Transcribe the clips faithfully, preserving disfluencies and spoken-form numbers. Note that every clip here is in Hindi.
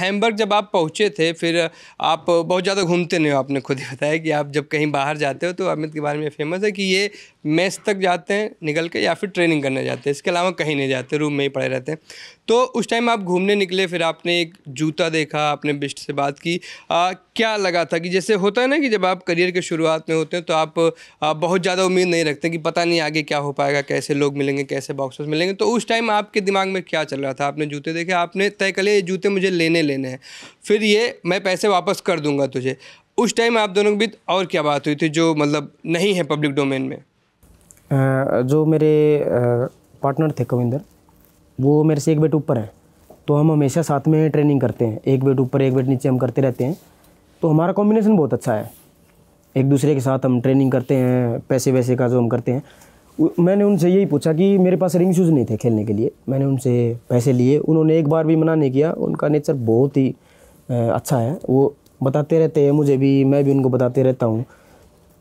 हैम्बर्ग जब आप पहुँचे थे, फिर आप बहुत ज़्यादा घूमते नहीं हो, आपने खुद ही बताया कि आप जब कहीं बाहर जाते हो तो अमित के बारे में फेमस है कि ये मेस तक जाते हैं निकल के या फिर ट्रेनिंग करने जाते हैं, इसके अलावा कहीं नहीं जाते, रूम में ही पड़े रहते हैं। तो उस टाइम आप घूमने निकले, फिर आपने एक जूता देखा, आपने बिष्ट से बात की, आ, क्या लगा था? कि जैसे होता है ना कि जब आप करियर के शुरुआत में होते हैं तो आप आ, बहुत ज़्यादा उम्मीद नहीं रखते कि पता नहीं आगे क्या हो पाएगा, कैसे लोग मिलेंगे, कैसे बॉक्सर्स मिलेंगे। तो उस टाइम आपके दिमाग में क्या चल रहा था? आपने जूते देखे, आपने तय कर लिया ये जूते मुझे लेने लेने हैं, फिर ये मैं पैसे वापस कर दूंगा तुझे। उस टाइम आप दोनों के बीच और क्या बात हुई थी जो मतलब नहीं है पब्लिक डोमेन में? आ, जो मेरे पार्टनर थे कविंदर, वो मेरे से एक बेट ऊपर है, तो हम हमेशा साथ में ट्रेनिंग करते हैं, एक बेट ऊपर एक बेट नीचे हम करते रहते हैं। तो हमारा कॉम्बिनेशन बहुत अच्छा है, एक दूसरे के साथ हम ट्रेनिंग करते हैं, पैसे वैसे का जो हम करते हैं। मैंने उनसे यही पूछा कि मेरे पास रिंग शूज़ नहीं थे खेलने के लिए, मैंने उनसे पैसे लिए, उन्होंने एक बार भी मना नहीं किया। उनका नेचर बहुत ही अच्छा है, वो बताते रहते हैं मुझे भी, मैं भी उनको बताते रहता हूँ।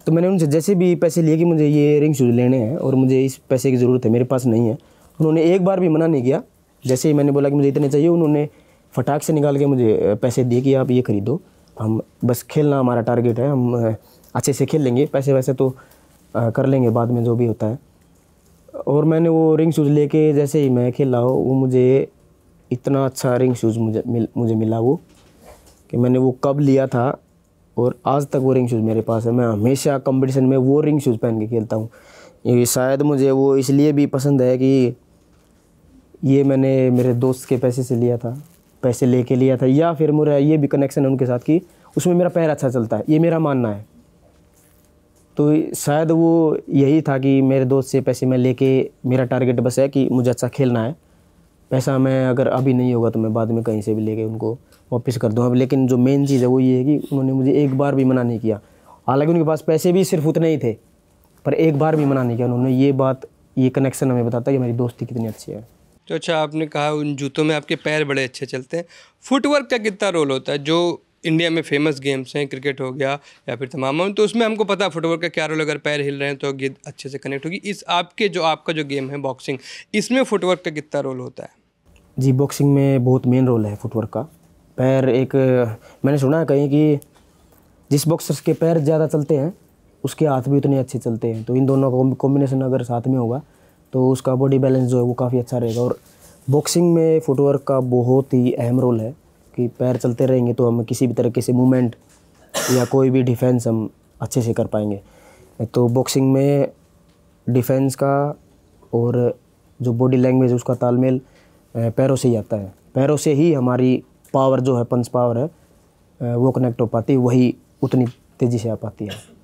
तो मैंने उनसे जैसे भी पैसे लिए कि मुझे ये रिंग शूज़ लेने हैं और मुझे इस पैसे की ज़रूरत है, मेरे पास नहीं है, उन्होंने एक बार भी मना नहीं किया। जैसे ही मैंने बोला कि मुझे इतने चाहिए, उन्होंने फटाक से निकाल के मुझे पैसे दिए कि आप ये खरीदो, हम बस खेलना हमारा टारगेट है, हम अच्छे से खेल लेंगे, पैसे वैसे तो कर लेंगे बाद में जो भी होता है। और मैंने वो रिंग शूज़ लेके जैसे ही मैं खेला हो, वो मुझे इतना अच्छा रिंग शूज़ मुझे मिल मुझे मिला वो कि मैंने वो कब लिया था और आज तक वो रिंग शूज़ मेरे पास है। मैं हमेशा कंपटीशन में वो रिंग शूज़ पहन के खेलता हूँ। ये शायद मुझे वो इसलिए भी पसंद है कि ये मैंने मेरे दोस्त के पैसे से लिया था, पैसे लेके लिया था, या फिर मेरा ये भी कनेक्शन है उनके साथ कि उसमें मेरा पैर अच्छा चलता है, ये मेरा मानना है। तो शायद वो यही था कि मेरे दोस्त से पैसे मैं लेके, मेरा टारगेट बस है कि मुझे अच्छा खेलना है, पैसा मैं अगर अभी नहीं होगा तो मैं बाद में कहीं से भी लेके उनको वापस कर दूँ। अब लेकिन जो मेन चीज़ है वो ये है कि उन्होंने मुझे एक बार भी मना नहीं किया, हालांकि उनके पास पैसे भी सिर्फ उतने ही थे, पर एक बार भी मना नहीं किया उन्होंने। ये बात, ये कनेक्शन हमें बताता है कि मेरी दोस्ती कितनी अच्छी है। तो अच्छा, आपने कहा उन जूतों में आपके पैर बड़े अच्छे चलते हैं, फुटवर्क का कितना रोल होता है? जो इंडिया में फेमस गेम्स हैं, क्रिकेट हो गया या फिर तमाम, तो उसमें हमको पता है फुटवर्क का क्या रोल, अगर पैर हिल रहे हैं तो गेंद अच्छे से कनेक्ट होगी। इस आपके जो आपका जो गेम है बॉक्सिंग, इसमें फुटवर्क का कितना रोल होता है? जी, बॉक्सिंग में बहुत मेन रोल है फुटवर्क का। पैर, एक मैंने सुना है कहीं कि जिस बॉक्सर्स के पैर ज़्यादा चलते हैं उसके हाथ भी उतने अच्छे चलते हैं, तो इन दोनों का कॉम्बिनेशन अगर साथ में होगा तो उसका बॉडी बैलेंस जो है वो काफ़ी अच्छा रहेगा। और बॉक्सिंग में फुटवर्क का बहुत ही अहम रोल है कि पैर चलते रहेंगे तो हम किसी भी तरीके से मूवमेंट या कोई भी डिफेंस हम अच्छे से कर पाएंगे। तो बॉक्सिंग में डिफेंस का और जो बॉडी लैंग्वेज, उसका तालमेल पैरों से ही आता है, पैरों से ही हमारी पावर जो है, पंच पावर है, वो कनेक्ट हो पाती है, वही उतनी तेज़ी से आ पाती है।